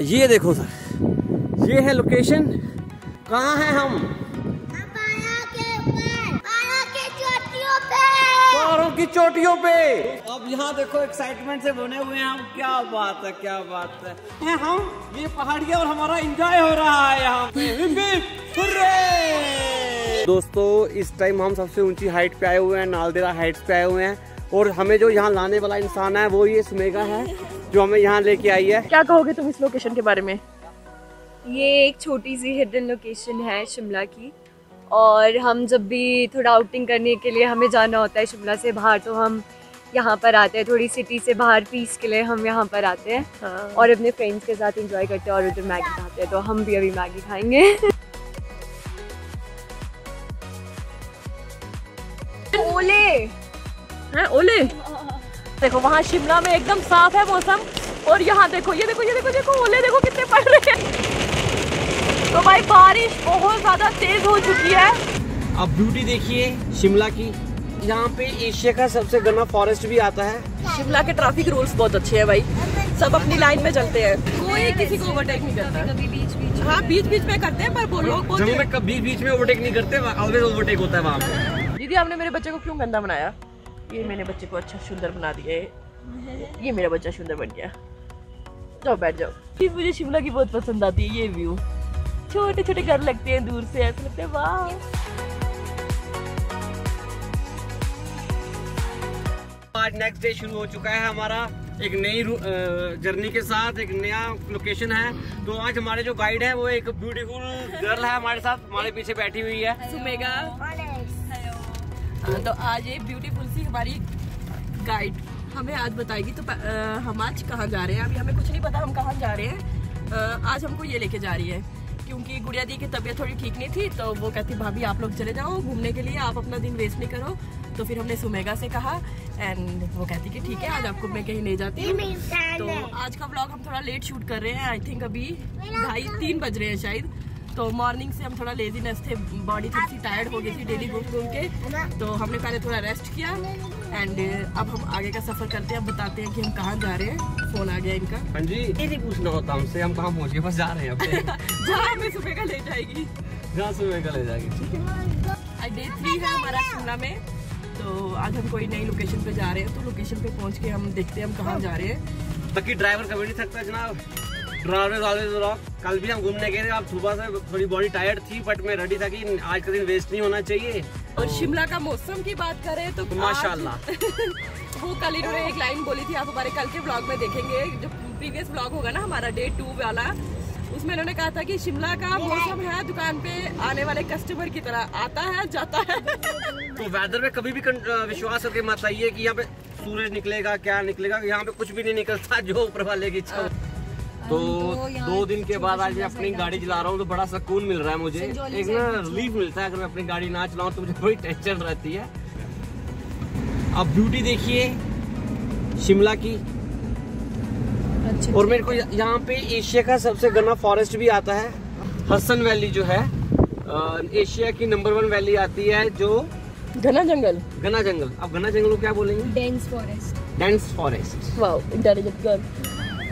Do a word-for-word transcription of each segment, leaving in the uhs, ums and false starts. ये देखो सर, ये है लोकेशन। कहाँ हैं हम? पहाड़ों के ऊपर, पहाड़ों की चोटियों पे, पहाड़ों की चोटियों पे। अब यहाँ देखो एक्साइटमेंट से बने हुए हैं हम। क्या बात है, क्या बात है। हम ये पहाड़ियाँ और हमारा एंजॉय हो रहा है यहाँ पे। दोस्तों इस टाइम हम सबसे ऊंची हाइट पे आए हुए हैं, नालदेरा हाइट पे आए हुए हैं। और हमें जो यहाँ लाने वाला इंसान है वो ये सुमेगा है जो हमें यहाँ लेके आई है। क्या कहोगे तुम इस लोकेशन के बारे में? ये एक छोटी सी हिडन लोकेशन है शिमला की, और हम जब भी थोड़ा आउटिंग करने के लिए हमें जाना होता है शिमला से बाहर तो हम यहाँ पर आते हैं। थोड़ी सिटी से बाहर पीस के लिए हम यहाँ पर आते हैं। हाँ। और अपने फ्रेंड्स के साथ एंजॉय करते हैं और उधर मैगी खाते हैं। तो हम भी अभी मैगी खाएंगे। ओले है ओले। देखो वहाँ शिमला में एकदम साफ है मौसम, और यहाँ देखो ये देखो ये देखो देखो ओले देखो कितने पड़ रहे हैं। तो भाई बारिश बहुत ज़्यादा तेज हो चुकी है। अब ब्यूटी देखिए शिमला की। यहाँ पे एशिया का सबसे घना फॉरेस्ट भी आता है। शिमला के ट्रैफिक रूल्स बहुत अच्छे हैं भाई, सब अपनी लाइन में चलते हैं, कोई किसी को ओवरटेक नहीं करता। कभी बीच बीच हाँ बीच बीच में करते हैं, पर वो लोग बीच बीच में ओवरटेक नहीं करते, ऑलवेज ओवरटेक होता है वहाँ पे। दीदी आपने मेरे बच्चे को क्यों गंदा बनाया? ये मैंने बच्चे को अच्छा सुंदर बना दिया है, ये मेरा बच्चा सुंदर बन गया। जाओ बैठ जाओ। फिर मुझे शिमला की बहुत पसंद आती है ये व्यू, छोटे छोटे घर लगते हैं दूर से, ऐसा लगता है वाह। आज नेक्स्ट डे शुरू हो चुका है हमारा एक नई जर्नी के साथ, एक नया लोकेशन है। तो आज हमारे जो गाइड है वो एक ब्यूटीफुल गर्ल है हमारे साथ, हमारे पीछे बैठी हुई है सुमेगा। तो आज ये ब्यूटीफुल सी हमारी गाइड हमें आज बताएगी। तो आ, हम आज कहाँ जा रहे हैं? अभी हमें कुछ नहीं पता हम कहाँ जा रहे हैं। आ, आज हमको ये लेके जा रही है क्योंकि गुड़िया दी की तबीयत थोड़ी ठीक नहीं थी, तो वो कहती भाभी आप लोग चले जाओ घूमने के लिए, आप अपना दिन वेस्ट नहीं करो। तो फिर हमने सुमेगा से कहा, एंड वो कहती कि ठीक है आज आपको मैं कहीं ले जाती। तो आज का ब्लॉग हम थोड़ा लेट शूट कर रहे हैं, आई थिंक अभी ढाई तीन बज रहे हैं शायद। तो मॉर्निंग से हम थोड़ा लेजीनेस थे, बॉडी थोड़ी सी टायर्ड हो गई थी डेली घूम घूम के, तो हमने पहले थोड़ा रेस्ट किया। एंड अब हम आगे का सफर करते हैं, बताते हैं कि हम कहाँ जा रहे हैं। फोन आ गया इनका। हाँ जी, ये नहीं पूछना होता हमसे हम कहाँ पहुँच गए, बस जा रहे हैं। जहाँ हमें सुमेगा ले जाएगी, जहाँ सुमेगा ले जाएगी। ठीक है, आज डे थ्री है हमारा शिमला में। तो आज हम कोई नई लोकेशन पे जा रहे हैं, तो लोकेशन पे पहुँच के हम देखते हैं हम कहाँ जा रहे हैं। बाकी ड्राइवर कभी नहीं थकता जनाब, ड्राइवर ऑलवेज रॉक। कल भी हम घूमने गए थे, आप सुबह से थोड़ी बॉडी टायर्ड थी, बट मैं रेडी था कि आज का दिन वेस्ट नहीं होना चाहिए। और शिमला का मौसम की बात करें तो माशाल्लाह। वो कल इन्होंने एक लाइन बोली थी, आप हमारे कल के ब्लॉग में देखेंगे, जो प्रीवियस ब्लॉग होगा ना हमारा डे टू वाला, उसमें इन्होंने कहा था कि शिमला का मौसम है दुकान पे आने वाले कस्टमर की तरह, आता है जाता है। तो वेदर में कभी भी विश्वास करके मत आइए कि यहाँ पे सूरज निकलेगा क्या निकलेगा, यहाँ पे कुछ भी नहीं निकलता जो ऊपर वाले की इच्छा। तो दो दिन के बाद आज मैं अपनी गाड़ी चला रहा हूँ तो बड़ा सुकून मिल रहा है मुझे, एक ना रिलीफ मिलता है। अगर मैं अपनी गाड़ी ना चलाऊँ तो मुझे कोई टेंशन रहती है। अब ब्यूटी देखिए शिमला की। और मेरे को यहाँ पे एशिया का सबसे घना फॉरेस्ट भी आता है। हसन वैली जो है एशिया की नंबर वन वैली आती है, जो घना जंगल, घना जंगल। अब घना जंगल को क्या बोलेंगे? Dense forest. डेंस फॉरेस्ट, वाह इंटेलिजेंट गर्ल।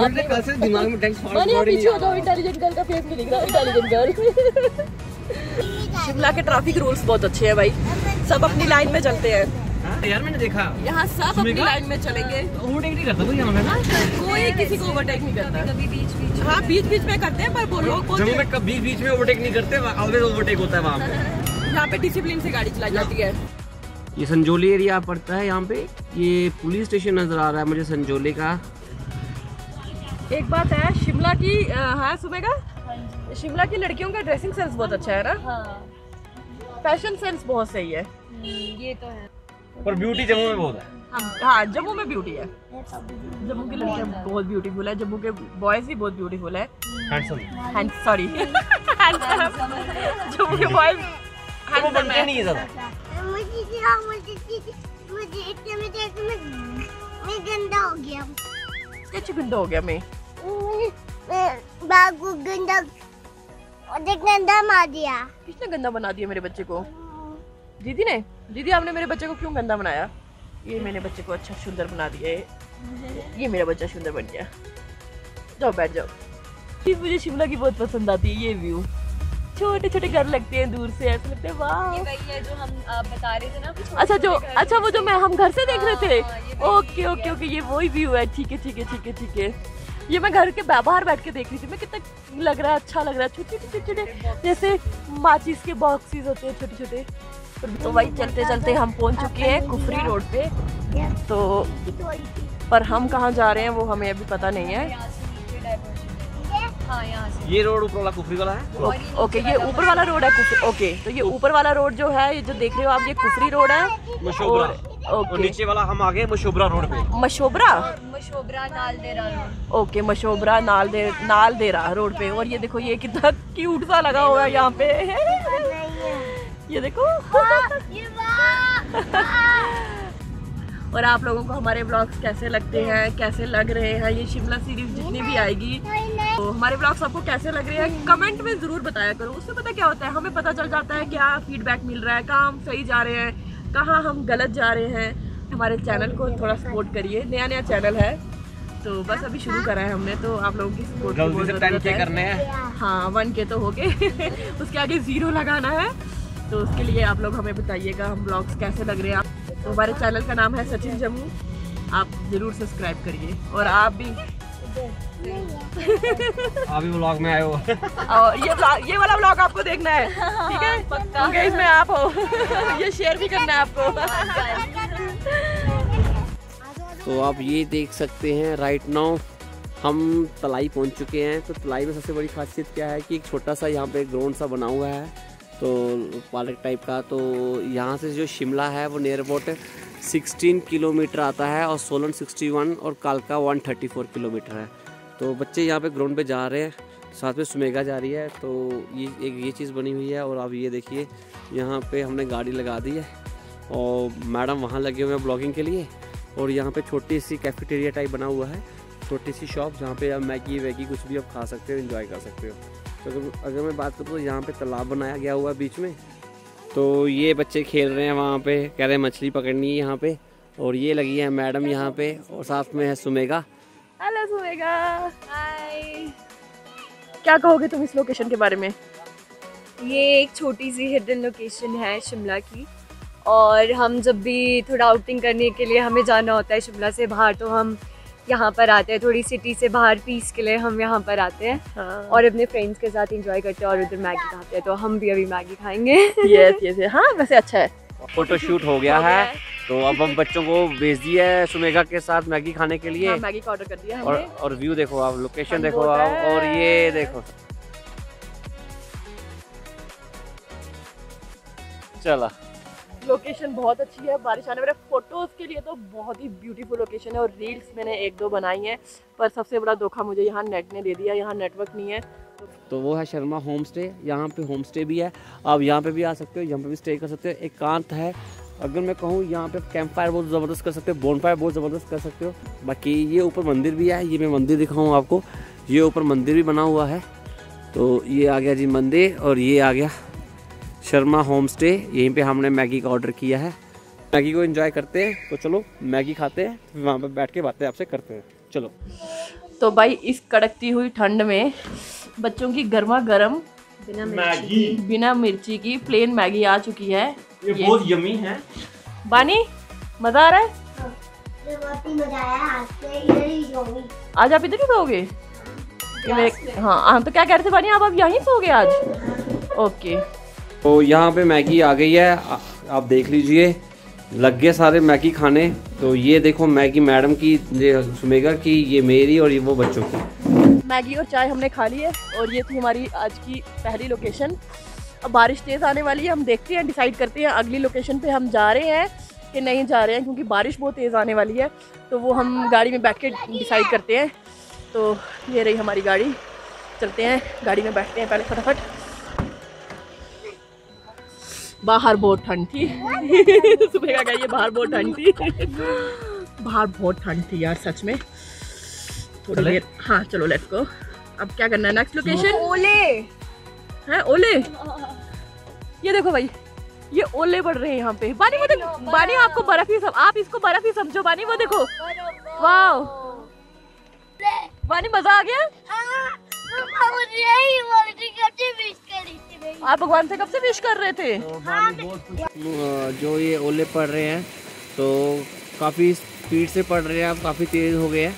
आपने कल से दिमाग में डेंस फॉरेस्ट पीछे हो जाओ, इंटेलिजेंट गर्ल का फेस भी दिख रहा है, इंटेलिजेंट गर्ल। शिमला के ट्रैफिक रूल्स बहुत अच्छे हैं भाई, सब अपनी लाइन में चलते हैं। यार मैंने देखा यहाँ सब अपनी लाइन में चलेंगे, ओवरटेक नहीं करता कोई यहाँ पे ना, कोई किसी को ओवरटेक नहीं करता। कभी बीच बीच हाँ बीच बीच में करते हैं, पर वो लोग कभी बीच में ओवरटेक नहीं करते, ऑलवेज ओवरटेक होता है वहाँ पे। यहाँ पे डिसिप्लिन से गाड़ी चलाई जाती है। ये संजौली एरिया पड़ता है यहाँ पे, ये पुलिस स्टेशन नजर आ रहा है मुझे संजौली का। एक बात है शिमला की, हाँ सुमेगा, शिमला की लड़कियों का ड्रेसिंग सेंस बहुत अच्छा है ना। हाँ। फैशन सेंस बहुत सही है। ये तो है, पर ब्यूटी जम्मू में बहुत है। हाँ जम्मू में ब्यूटी है, जम्मू की लड़कियाँ बहुत ब्यूटीफुल है, जम्मू के बॉयज भी बहुत ब्यूटीफुल है। सॉरी जम्मू के बॉयज नहीं है ज़्यादा। कैसे गंदा हो गया? मैं बाबू गंदा गंदा बना दिया। किसने गंदा बना दिया मेरे बच्चे को? दीदी ने। दीदी आपने मेरे बच्चे को क्यों गंदा बनाया? ये मैंने बच्चे को अच्छा सुंदर बना दिया है, ये मेरा बच्चा सुंदर बन गया। जाओ बैठ जाओ। चीज़ मुझे शिमला की बहुत पसंद आती है, ये व्यू, छोटे छोटे घर लगते हैं दूर से, ऐसा लगता है वाह। ये वही है जो हम बता रहे थे ना। अच्छा जो अच्छा वो जो मैं हम घर से देख रहे थे, ओके ओके ओके, ये वही व्यू है, ठीक है ठीक है ठीक है ठीक है। ये मैं घर के बाहर बैठ के देख रही थी मैं, कितना लग रहा है, अच्छा लग रहा है, छोटे छोटे छोटे जैसे माचिस के बॉक्सेस होते हैं छोटे छोटे। तो वही चलते चलते हम पहुंच चुके हैं कुफरी रोड पे, तो पर हम कहाँ जा रहे हैं वो हमें अभी पता नहीं है। ये रोड ऊपर वाला कुफरी वाला है, ओके, ये ऊपर वाला रोड है कुफरी, ओके। तो ये ऊपर वाला रोड जो है, ये जो देख रहे हो आप, ये कुफरी रोड है, और ओके नीचे वाला हम आ गए मशोबरा रोड पे। मशोबरा मशोबरा नालदेरा रोड, ओके, मशोबरा नालदे नालदेरा रोड पे। और ये देखो, ये कितना क्यूट सा लगा हुआ है यहाँ पे, ये देखो ये वाह। और आप लोगों को हमारे ब्लॉग्स कैसे लगते हैं, कैसे लग रहे हैं, ये शिमला सीरीज जितनी भी आएगी, तो हमारे ब्लॉग्स आपको कैसे लग रहे हैं कमेंट में ज़रूर बताया करो। उससे पता क्या होता है, हमें पता चल जाता है क्या फीडबैक मिल रहा है, कहाँ हम सही जा रहे हैं, कहाँ हम गलत जा रहे हैं। हमारे चैनल को थोड़ा सपोर्ट करिए, नया नया चैनल है, तो बस अभी शुरू करा है हमने, तो आप लोगों की सपोर्ट बहुत करने हैं। हाँ, वन के तो हो गए उसके आगे ज़ीरो लगाना है, तो उसके लिए आप लोग हमें बताइएगा हम ब्लॉग्स कैसे लग रहे हैं आप। तो हमारे चैनल का नाम है सचिन जम्मू, आप ज़रूर सब्सक्राइब करिए। और आप भी अभी व्लॉग में आए हो और ये व्लॉग, ये वाला व्लॉग आपको देखना है, ठीक है, पक्का okay, इसमें आप हो, ये शेयर भी करना है आपको। तो आप ये देख सकते हैं, राइट नाउ हम तलाई पहुंच चुके हैं। तो तलाई में सबसे बड़ी खासियत क्या है कि एक छोटा सा यहाँ पे ग्राउंड सा बना हुआ है, तो पार्क टाइप का। तो यहाँ से जो शिमला है वो नियर अबाउट सोलह किलोमीटर आता है, और सोलन इकसठ और कालका एक सौ चौंतीस किलोमीटर है। तो बच्चे यहाँ पे ग्राउंड पे जा रहे हैं, साथ में सुमेगा जा रही है, तो ये एक ये चीज़ बनी हुई है। और आप ये देखिए, यहाँ पे हमने गाड़ी लगा दी है, और मैडम वहाँ लगे हुए हैं ब्लॉगिंग के लिए। और यहाँ पे छोटी सी कैफेटेरिया टाइप बना हुआ है, छोटी सी शॉप, जहाँ पे आप मैगी वैगी कुछ भी आप खा सकते हो, एंजॉय कर सकते हो। तो अगर, अगर मैं बात करूँ तो यहाँ पर तालाब बनाया गया हुआ है बीच में, तो ये बच्चे खेल रहे हैं वहाँ पे, कह रहे हैं मछली पकड़नी है यहाँ पे। और ये लगी है मैडम यहाँ पे, और साथ में है सुमेगा। हेलो सुमेगा, हाय। क्या कहोगे तुम इस लोकेशन के बारे में? ये एक छोटी सी हिडन लोकेशन है शिमला की, और हम जब भी थोड़ा आउटिंग करने के लिए हमें जाना होता है शिमला से बाहर, तो हम यहाँ पर आते हैं, थोड़ी सिटी से बाहर पीस के लिए हम यहाँ पर आते हैं। हाँ। और अपने फ्रेंड्स के साथ एंजॉय करते हैं, और उधर मैगी खाते हैं, तो हम भी अभी मैगी खाएंगे। यस यस, हाँ वैसे अच्छा है। फोटो शूट हो गया है, है। तो अब हम बच्चों को भेज दिया है सुमेगा के साथ मैगी खाने के लिए। हाँ, मैगी का ऑर्डर कर दिया हमने। और, और व्यू देखो आप, लोकेशन देखो आप, और ये देखो, चला लोकेशन बहुत अच्छी है। बारिश आने वाले फोटोज़ के लिए तो बहुत ही ब्यूटीफुल लोकेशन है, और रील्स मैंने एक दो बनाई हैं, पर सबसे बड़ा धोखा मुझे यहाँ नेट ने दे दिया, यहाँ नेटवर्क नहीं है। तो वो है शर्मा होमस्टे, यहाँ पे होमस्टे भी है, आप यहाँ पे भी आ सकते हो, यहाँ पे भी स्टे कर सकते हो। एकांत है, अगर मैं कहूँ यहाँ पे कैंप फायर बहुत ज़बरदस्त कर सकते हो, बोन फायर बहुत ज़बरदस्त कर सकते हो। बाकी ये ऊपर मंदिर भी है, ये मैं मंदिर दिखाऊँ आपको, ये ऊपर मंदिर भी बना हुआ है। तो ये आ गया जी मंदिर, और ये आ गया शर्मा होमस्टे, यहीं पे हमने मैगी का ऑर्डर किया है। मैगी को एंजॉय करते हैं, तो चलो मैगी खाते हैं, फिर वहाँ पर बैठ के बातें आपसे करते हैं, चलो। तो भाई इस कड़कती हुई ठंड में बच्चों की गर्मा गर्म बिना मैगी बिना मिर्ची की प्लेन मैगी आ चुकी है, ये, ये बहुत यमी है। बानी, मजा आ रहा है? बहुत ही मजा आया। आज आप इधर ही सोओगे? हाँ, तो क्या कह रहे थे बानी, आप आप यहीं सोओगे आज? ओके, तो यहाँ पे मैगी आ गई है, आ, आप देख लीजिए, लग गए सारे मैगी खाने। तो ये देखो मैगी मैडम की, ये सुमेगा की, ये मेरी, और ये वो बच्चों की। मैगी और चाय हमने खा ली है, और ये थी हमारी आज की पहली लोकेशन। अब बारिश तेज़ आने वाली है, हम देखते हैं, डिसाइड करते हैं अगली लोकेशन पे हम जा रहे हैं कि नहीं जा रहे हैं, क्योंकि बारिश बहुत तेज़ आने वाली है, तो वो हम गाड़ी में बैठ के डिसाइड करते हैं। तो ये रही हमारी गाड़ी, चलते हैं, गाड़ी में बैठते हैं पहले फटाफट। बाहर बहुत ठंड थी सुबह का, ये बाहर बहुत ठंड थी बाहर बहुत ठंड थी यार, सच में। थोड़ी देर, हाँ चलो लेट्स गो। अब क्या करना है, नेक्स्ट लोकेशन ओले है, ओले। ये देखो भाई, ये ओले बढ़ रहे हैं यहाँ पे। बानी वो देखो, बानी आपको बर्फ ही सम... आप इसको बर्फ ही समझो बानी, वो देखो, वाह बानी मजा आ गया। आप भगवान से कब से विश कर रहे थे? हाँ। जो ये ओले पढ़ रहे हैं तो काफ़ी स्पीड से पढ़ रहे हैं, आप काफ़ी तेज़ हो गए हैं,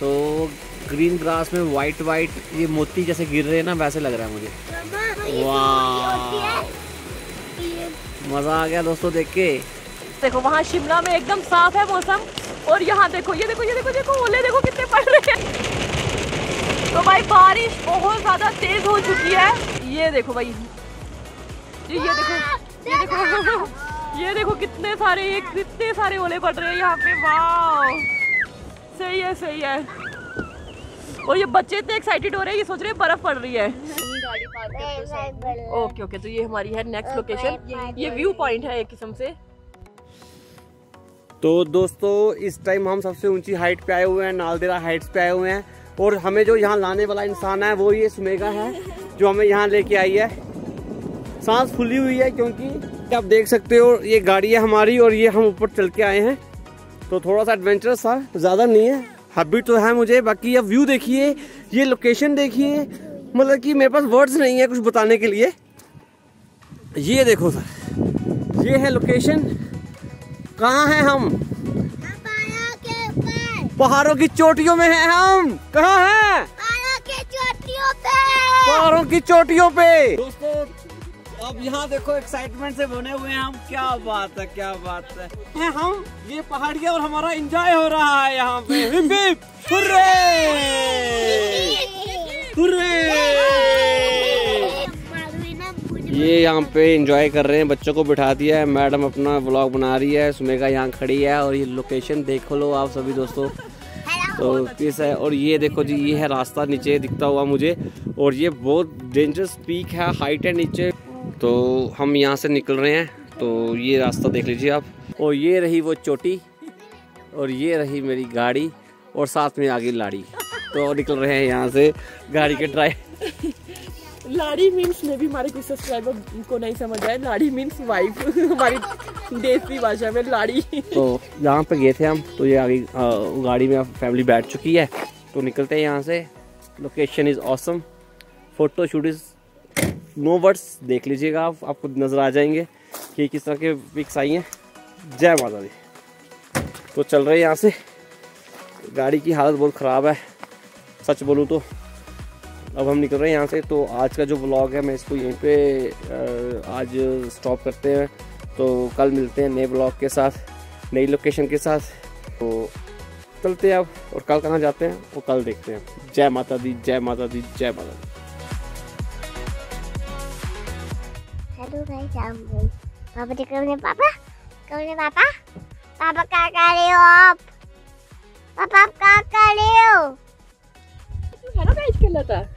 तो ग्रीन ग्रास में वाइट वाइट ये मोती जैसे गिर रहे हैं ना, वैसे लग रहा है मुझे। वाह, मज़ा आ गया दोस्तों देख के। देखो वहाँ शिमला में एकदम साफ है मौसम, और यहाँ देखो ये देखो ये देखो देखो ओले देखो कितने पड़ रहे हैं। तो भाई बारिश बहुत ज़्यादा तेज़ हो चुकी है। ये देखो भाई ये ये देखो ये देखो ये देखो कितने सारे ये कितने सारे ओले पड़ रहे हैं यहाँ पे। वाह, सही है सही है। और ये बच्चे इतने एक्साइटेड हो रहे हैं, ये सोच रहे हैं बर्फ पड़ रही है। ओके ओके, तो ये हमारी है नेक्स्ट लोकेशन, ये व्यू पॉइंट है एक किस्म से। तो दोस्तों इस टाइम हम सबसे ऊंची हाइट पे आए हुए हैं, नालदेरा हाइट्स पे आए हुए हैं, और हमें जो यहाँ लाने वाला इंसान है वो ये सुमेगा है जो हमें यहाँ लेके आई है। सांस फूली हुई है क्योंकि आप देख सकते हो ये गाड़ी है हमारी, और ये हम ऊपर चल के आए हैं, तो थोड़ा सा एडवेंचरस था, ज़्यादा नहीं है, हैबिट तो है मुझे। बाकी ये व्यू देखिए, ये लोकेशन देखिए, मतलब कि मेरे पास वर्ड्स नहीं है कुछ बताने के लिए। ये देखो सर, ये है लोकेशन। कहाँ हैं हम? पहाड़ों के ऊपर, पहाड़ों की चोटियों में हैं हम। कहाँ हैं? पहाड़ों की चोटियों पे, पहाड़ों की चोटियों पे। दोस्तों अब यहाँ देखो एक्साइटमेंट से बने हुए हैं हम। क्या बात है, क्या बात है, हम ये पहाड़ियाँ, और हमारा एंजॉय हो रहा है यहाँ पे। Hip hip hurray hurray. ये यहाँ पे एंजॉय कर रहे हैं, बच्चों को बिठा दिया है, मैडम अपना व्लॉग बना रही है, सुमेगा यहाँ खड़ी है, और ये लोकेशन देख लो आप सभी दोस्तों। तो पीस है, और ये देखो जी ये है रास्ता नीचे दिखता हुआ मुझे, और ये बहुत डेंजरस पीक है, हाइट है नीचे। तो हम यहाँ से निकल रहे हैं, तो ये रास्ता देख लीजिए आप, और ये रही वो चोटी, और ये रही मेरी गाड़ी, और साथ में आगे लाड़ी। तो निकल रहे हैं यहाँ से गाड़ी के ड्राइव। लाड़ी मीन्स, में भी हमारे कुछ सब्सक्राइबर को नहीं समझ आए, लाड़ी मीन्स वाइफ, हमारी देसी भाषा में लाड़ी। तो यहाँ पे गए थे हम, तो ये आगे गाड़ी में फैमिली बैठ चुकी है, तो निकलते हैं यहाँ से। Location is awesome, photo shoot is no words, देख लीजिएगा आप, आपको नज़र आ जाएंगे कि किस तरह के पिक्स आई हैं। जय माता दी। तो चल रहे हैं यहाँ से, गाड़ी की हालत बहुत ख़राब है सच बोलूँ तो। अब हम निकल रहे हैं यहाँ से, तो आज का जो व्लॉग है मैं इसको यहीं पे आज स्टॉप करते हैं। तो कल मिलते हैं नए व्लॉग के साथ, नई लोकेशन के साथ। तो चलते हैं अब, और कल कहाँ जाते हैं वो कल देखते हैं। जय माता दी, जय माता दी, जय माता दी। हेलो गाइस, हम पापा जी कमने पापा कमने पापा पापा क्या कर रहे हो आप? पापा आप क्या कर रहे हो? हेलो गाइस, क्या लता